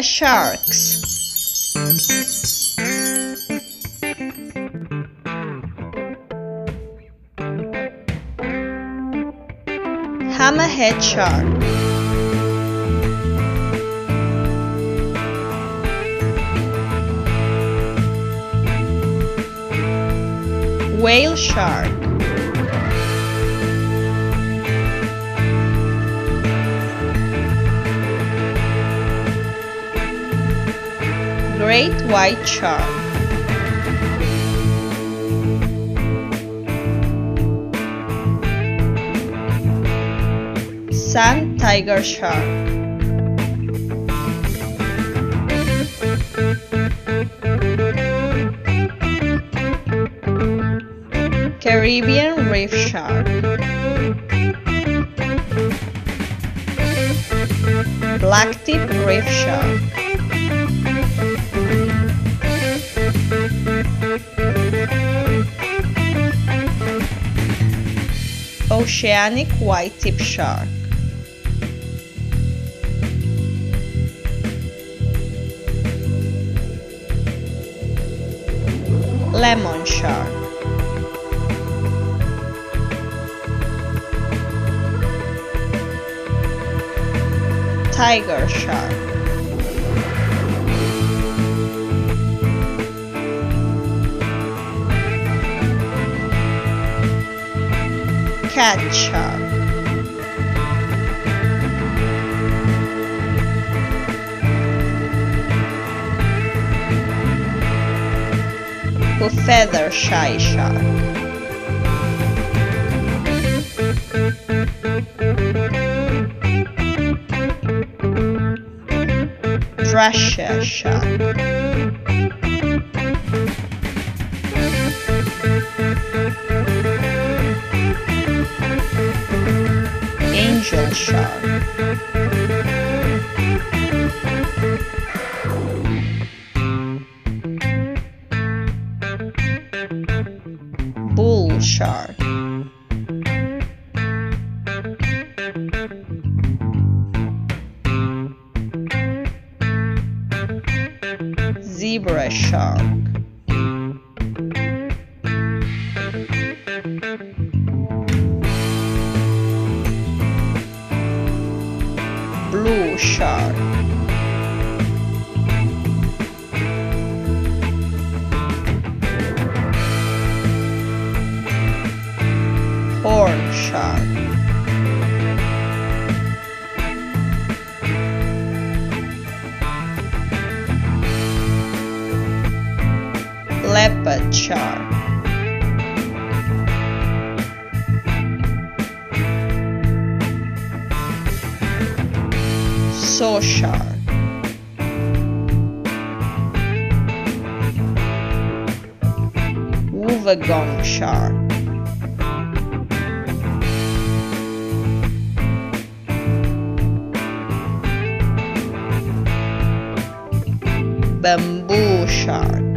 the sharks. Hammerhead shark. Whale shark. Great white shark. Sand tiger shark. Caribbean reef shark. Blacktip reef shark. Oceanic white-tip shark. Lemon shark. Tiger shark. Cat shark. Feather shy shark. Thrasher shark. Angel shark. Bull shark. Zebra shark. Blue shark. Horn shark. Leopard shark. Saw shark. Wobbegong shark. Bamboo shark.